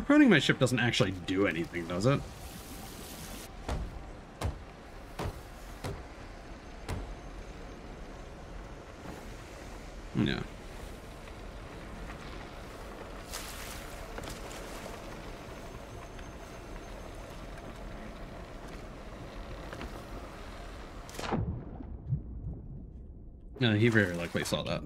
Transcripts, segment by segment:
Harpooning my ship doesn't actually do anything, does it? Yeah. No, he very likely saw that.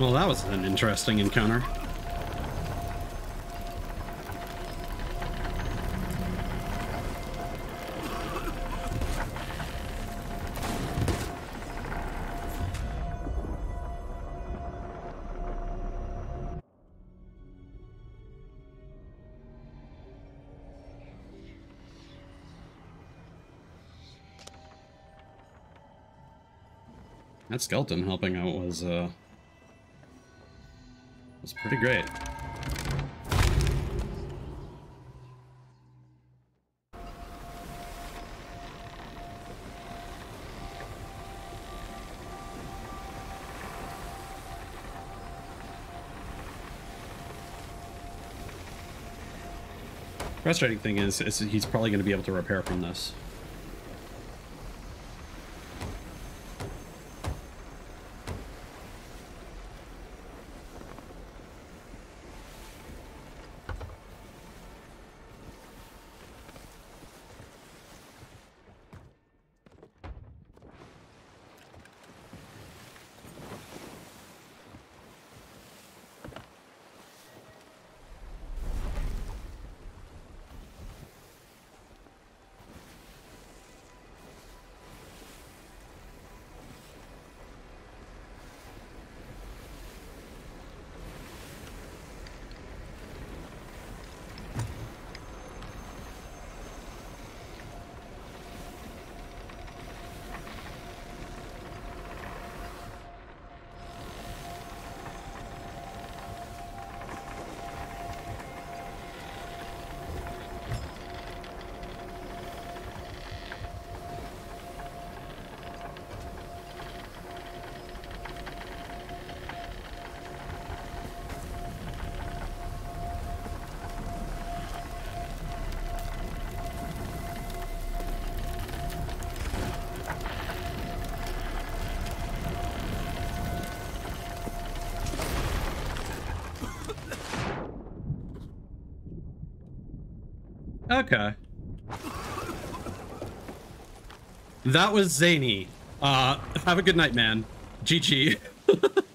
Well, that was an interesting encounter. That skeleton helping out was, it's pretty great. Frustrating thing is he's probably going to be able to repair from this. Okay. That was zany. Have a good night, man. GG.